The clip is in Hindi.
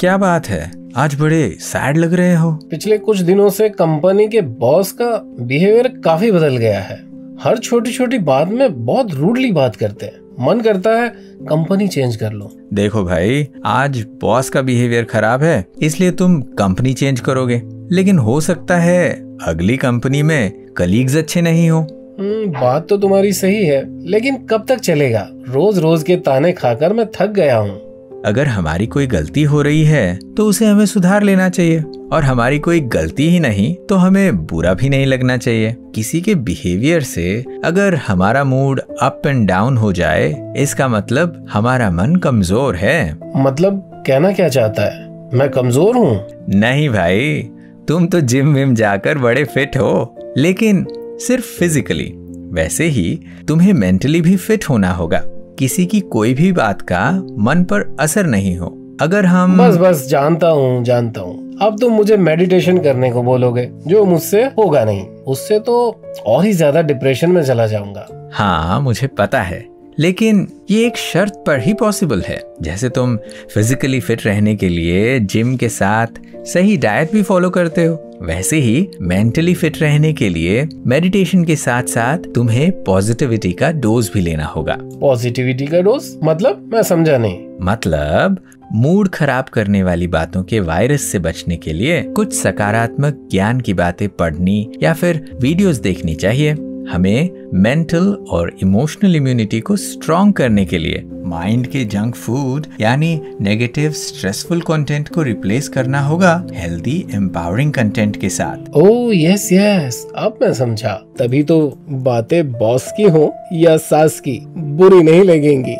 क्या बात है, आज बड़े सैड लग रहे हो। पिछले कुछ दिनों से कंपनी के बॉस का बिहेवियर काफी बदल गया है। हर छोटी छोटी बात में बहुत रूडली बात करते हैं। मन करता है कंपनी चेंज कर लो। देखो भाई, आज बॉस का बिहेवियर खराब है इसलिए तुम कंपनी चेंज करोगे, लेकिन हो सकता है अगली कंपनी में कलीग्स अच्छे नहीं हो। बात तो तुम्हारी सही है, लेकिन कब तक चलेगा। रोज रोज के ताने खाकर मैं थक गया हूँ। अगर हमारी कोई गलती हो रही है तो उसे हमें सुधार लेना चाहिए, और हमारी कोई गलती ही नहीं तो हमें बुरा भी नहीं लगना चाहिए। किसी के बिहेवियर से अगर हमारा मूड अप एंड डाउन हो जाए, इसका मतलब हमारा मन कमजोर है। मतलब कहना क्या चाहता है, मैं कमजोर हूँ? नहीं भाई, तुम तो जिम विम जाकर बड़े फिट हो, लेकिन सिर्फ फिजिकली। वैसे ही तुम्हें मेंटली भी फिट होना होगा। किसी की कोई भी बात का मन पर असर नहीं हो। अगर हम बस जानता हूँ अब तो मुझे मेडिटेशन करने को बोलोगे, जो मुझसे होगा नहीं। उससे तो और ही ज्यादा डिप्रेशन में चला जाऊंगा। हाँ मुझे पता है, लेकिन ये एक शर्त पर ही पॉसिबल है। जैसे तुम फिजिकली फिट रहने के लिए जिम के साथ सही डाइट भी फॉलो करते हो, वैसे ही मेंटली फिट रहने के लिए मेडिटेशन के साथ साथ तुम्हें पॉजिटिविटी का डोज भी लेना होगा। पॉजिटिविटी का डोज मतलब? मैं समझा नहीं। मतलब मूड खराब करने वाली बातों के वायरस से बचने के लिए कुछ सकारात्मक ज्ञान की बातें पढ़नी या फिर वीडियोस देखनी चाहिए। हमें मेंटल और इमोशनल इम्यूनिटी को स्ट्रॉन्ग करने के लिए माइंड के जंक फूड यानी नेगेटिव स्ट्रेसफुल कंटेंट को रिप्लेस करना होगा हेल्दी एम्पावरिंग कंटेंट के साथ। ओह यस यस, अब मैं समझा। तभी तो बातें बॉस की हो या सास की बुरी नहीं लगेंगी।